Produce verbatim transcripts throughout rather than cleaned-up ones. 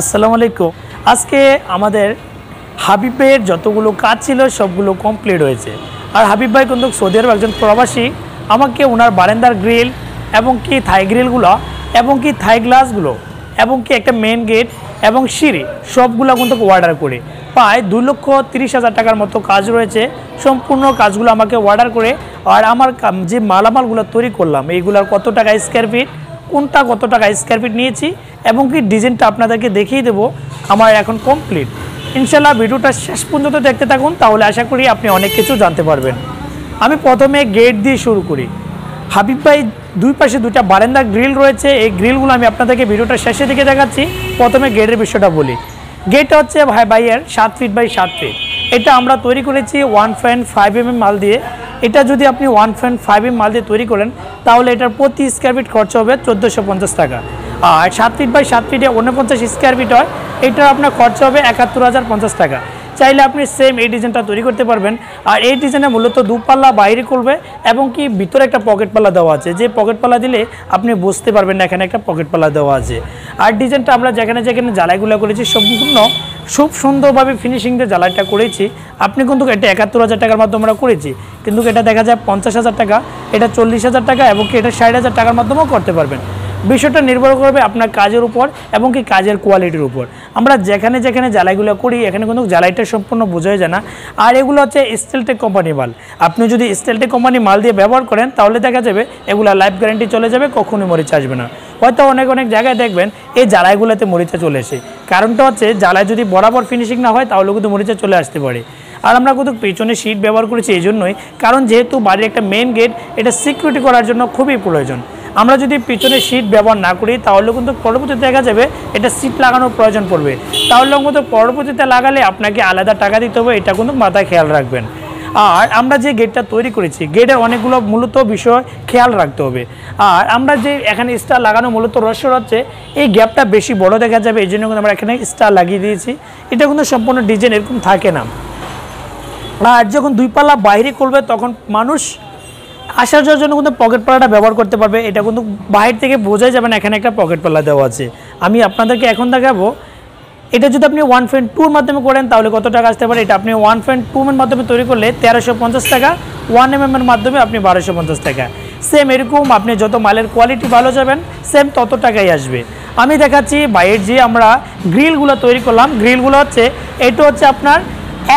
আসসালামু আলাইকুম। আজকে আমাদের হাবিব ভাইয়ের যতগুলো কাজ ছিল সবগুলো কমপ্লিট হয়েছে। আর হাবিব ভাই কিন্তু সৌদি আরব একজন প্রবাসী। আমাকে ওনার বারান্দার গ্রিল এবং কি থাই গ্রিলগুলো এবং কি থাই গ্লাসগুলো এবং কি একটা মেন গেট এবং সিঁড়ি সবগুলো কিন্তু অর্ডার করে প্রায় দুই লক্ষ তিরিশ হাজার টাকার মতো কাজ রয়েছে। সম্পূর্ণ কাজগুলো আমাকে অর্ডার করে আর আমার যে মালামালগুলো তৈরি করলাম এইগুলোর কত টাকা স্কোয়ার ফিট, কোনটা কত টাকা স্কোয়ার ফিট নিয়েছি এবং কি ডিজাইনটা আপনাদেরকে দেখিয়ে দেবো। আমার এখন কমপ্লিট। ইনশাল্লাহ ভিডিওটা শেষ পর্যন্ত দেখতে থাকুন, তাহলে আশা করি আপনি অনেক কিছু জানতে পারবেন। আমি প্রথমে গেট দিয়ে শুরু করি। হাবিব ভাই দুই পাশে দুটা বারান্দা গ্রিল রয়েছে, এই গ্রিলগুলো আমি আপনাদেরকে ভিডিওটা শেষে দিকে দেখাচ্ছি। প্রথমে গেটের বিষয়টা বলি। গেটটা হচ্ছে ভাই ভাইয়ের সাত ফিট বাই সাত ফিট। এটা আমরা তৈরি করেছি ওয়ান পয়েন্ট ফাইভ এম এম মাল দিয়ে। এটা যদি আপনি ওয়ান পয়েন্ট ফাইভ এম মাল দিয়ে তৈরি করেন তাহলে এটার প্রতি স্কোয়ার ফিট খরচ হবে চোদ্দোশো পঞ্চাশ টাকা। আর সাত ফিট বাই সাত ফিটে উনপঞ্চাশ স্কোয়ার ফিট হয়, এটার আপনার খরচ হবে একাত্তর হাজার পঞ্চাশ টাকা। চাইলে আপনি সেম এই ডিজাইনটা তৈরি করতে পারবেন। আর এই ডিজাইনে মূলত দুপাল্লা বাইরে করবে এবং কি ভিতরে একটা পকেট পাল্লা দেওয়া আছে, যে পকেট পাল্লা দিলে আপনি বুঝতে পারবেন না এখানে একটা পকেট পাল্লা দেওয়া আছে। আর ডিজাইনটা আমরা যেখানে যেখানে জ্বালাইগুলো করেছি সম্পূর্ণ খুব সুন্দরভাবে ফিনিশিং দিয়ে জ্বালাইটা করেছি। আপনি কিন্তু এটা একাত্তর হাজার টাকার মাধ্যমে আমরা করেছি, কিন্তু এটা দেখা যায় পঞ্চাশ হাজার টাকা, এটা চল্লিশ হাজার টাকা এবং কি এটা ষাট হাজার টাকার মাধ্যমেও করতে পারবেন। বিষয়টা নির্ভর করবে আপনার কাজের উপর এবং কি কাজের কোয়ালিটির উপর। আমরা যেখানে যেখানে জ্বালাইগুলো করি এখানে কিন্তু জ্বালাইটা সম্পূর্ণ বোঝাই যায় না। আর এগুলো হচ্ছে স্টেলটেক কোম্পানি মাল। আপনি যদি স্টেলটেক কোম্পানি মাল দিয়ে ব্যবহার করেন তাহলে দেখা যাবে এগুলো লাইফ গ্যারান্টি চলে যাবে, কখনোই মরিচা আসবে না। হয়তো অনেক অনেক জায়গায় দেখবেন এই জ্বালাইগুলোতে মরিচা চলে আসে। কারণটা হচ্ছে জ্বালাই যদি বরাবর ফিনিশিং না হয় তাহলে কিন্তু মরিচা চলে আসতে পারে। আর আমরা কিন্তু পেছনে সিট ব্যবহার করেছি এই জন্যই, কারণ যেহেতু বাড়ির একটা মেন গেট, এটা সিকিউরিটি করার জন্য খুবই প্রয়োজন। আমরা যদি পিছনে সিট ব্যবহার না করি তাহলে কিন্তু পরবর্তীতে দেখা যাবে এটা সিট লাগানোর প্রয়োজন পড়বে, তাহলে কিন্তু পরবর্তীতে লাগালে আপনাকে আলাদা টাকা দিতে হবে, এটা কিন্তু মাথায় খেয়াল রাখবেন। আর আমরা যে গেটটা তৈরি করেছি গেটের অনেকগুলো মূলত বিষয় খেয়াল রাখতে হবে। আর আমরা যে এখানে স্টার লাগানো মূলত রহস্য হচ্ছে এই গ্যাপটা বেশি বড় দেখা যাবে, এই জন্য কিন্তু আমরা এখানে স্টার লাগিয়ে দিয়েছি। এটা কিন্তু সম্পূর্ণ ডিজাইন এরকম থাকে না। আর যখন দুই পাল্লা বাইরে করবে তখন মানুষ আসার যাওয়ার জন্য কিন্তু পকেট পাল্লাটা ব্যবহার করতে পারবে, এটা কিন্তু বাইরে থেকে বোঝাই যাবে না এখানে একটা পকেট পাল্লা দেওয়া আছে। আমি আপনাদেরকে এখন দেখাবো। এটা যদি আপনি ওয়ান পয়েন্ট টুর মাধ্যমে করেন তাহলে কত টাকা আসতে পারে। এটা আপনি ওয়ান পয়েন্ট টু এর মাধ্যমে তৈরি করলে তেরোশো পঞ্চাশ টাকা, ওয়ান এম এম এর মাধ্যমে আপনি বারোশো পঞ্চাশ টাকা। সেম এরকম আপনি যত মালের কোয়ালিটি ভালো যাবেন সেম তত টাকাই আসবে। আমি দেখাচ্ছি বাইরের যে আমরা গ্রিলগুলো তৈরি করলাম, গ্রিলগুলো হচ্ছে এটা হচ্ছে আপনার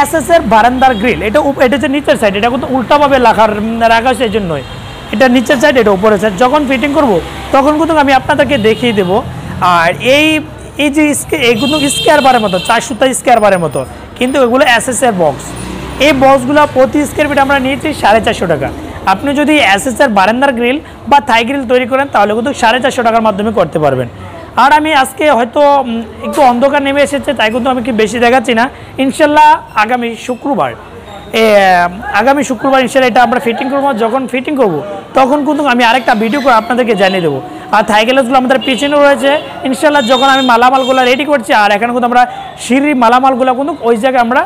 এস এস এর বারান্দার গ্রিল। এটা এটা যে নিচের সাইড, এটা কিন্তু উল্টাভাবে রাখার রাখা হয়েছে এই জন্যই। এটা নিচের সাইড, এটা উপরের সাইড। যখন ফিটিং করব তখন কিন্তু আমি আপনাদেরকে দেখিয়ে দেবো। আর এই এই যে এইগুলো স্কোয়ার বারের মতো, চার সুতা স্কোয়ার বারের মতো, কিন্তু এগুলো এস এস এর বক্স। এই বক্সগুলো প্রতি স্কোয়ার ফিট আমরা নিয়েছি সাড়ে চারশো টাকা। আপনি যদি এস এস এর বারান্দার গ্রিল বা থাই গ্রিল তৈরি করেন তাহলে কিন্তু সাড়ে চারশো টাকার মাধ্যমে করতে পারবেন। আর আমি আজকে হয়তো একটু অন্ধকার নেমে এসেছে তাই কিন্তু আমি কি বেশি দেখাচ্ছি না। ইনশাল্লাহ আগামী শুক্রবার আগামী শুক্রবার ইনশাল্লাহ এটা আমরা ফিটিং করবো। যখন ফিটিং করব তখন কিন্তু আমি আরেকটা ভিডিও করে আপনাদেরকে জানিয়ে দেবো। আর থাইগ্লাসগুলো আমাদের পিছনে রয়েছে। ইনশাল্লাহ যখন আমি মালামালগুলো রেডি করছি, আর এখানে কিন্তু আমরা সিঁড়ি মালামালগুলো কিন্তু ওই জায়গায় আমরা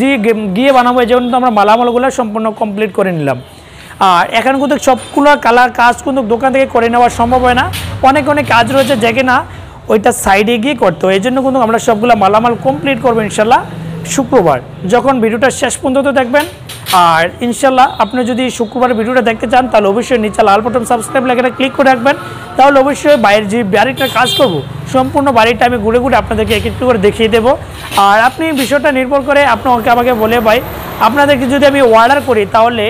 যে গিয়ে বানাবো, এই জন্য আমরা মালামালগুলো সম্পূর্ণ কমপ্লিট করে নিলাম। আর এখানে কিন্তু সবগুলো কালার কাজ কিন্তু দোকান থেকে করে নেওয়া সম্ভব হয় না, অনেক অনেক কাজ রয়েছে যে কিনা ওইটা সাইডে গিয়ে করতে হয়। এই জন্য কিন্তু আমরা সবগুলো মালামাল কমপ্লিট করবো ইনশাল্লাহ শুক্রবার, যখন ভিডিওটা শেষ পর্যন্ত দেখবেন। আর ইনশাল্লাহ আপনি যদি শুক্রবার ভিডিওটা দেখতে চান তাহলে অবশ্যই নিচে লাল বাটন সাবস্ক্রাইব লেখাটা ক্লিক করে রাখবেন, তাহলে অবশ্যই বাইরের যে বাড়িটা কাজ করব সম্পূর্ণ বাড়িটা আমি ঘুরে ঘুরে আপনাদেরকে এক একটু করে দেখিয়ে দেবো। আর আপনি বিষয়টা নির্ভর করে আপনাকে আমাকে বলে ভাই আপনাদেরকে যদি আমি অর্ডার করি তাহলে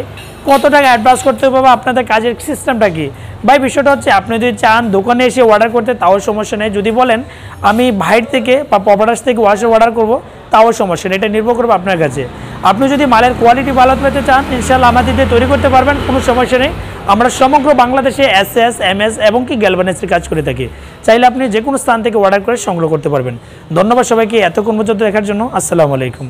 কত টাকা অ্যাডভান্স করতে হবে বা আপনাদের কাজের সিস্টেমটা কী। ভাই বিষয়টা হচ্ছে আপনি যদি চান দোকানে এসে অর্ডার করতে তাও সমস্যা নেই, যদি বলেন আমি বাইরে থেকে বা প্রপার্টাস থেকে ওয়াশে অর্ডার করব তাও সমস্যা নেই, এটা নির্ভর করবে আপনার কাছে। আপনি যদি মালের কোয়ালিটি ভালো পেতে চান ইনশাল্লাহ আমাদের দিয়ে তৈরি করতে পারবেন, কোনো সমস্যা নেই। আমরা সমগ্র বাংলাদেশে এস এস এম এস এবং কি গ্যালভানাইজের কাজ করে থাকি, চাইলে আপনি যে কোনো স্থান থেকে অর্ডার করে সংগ্রহ করতে পারবেন। ধন্যবাদ সবাইকে এতক্ষণ পর্যন্ত দেখার জন্য। আসসালামু আলাইকুম।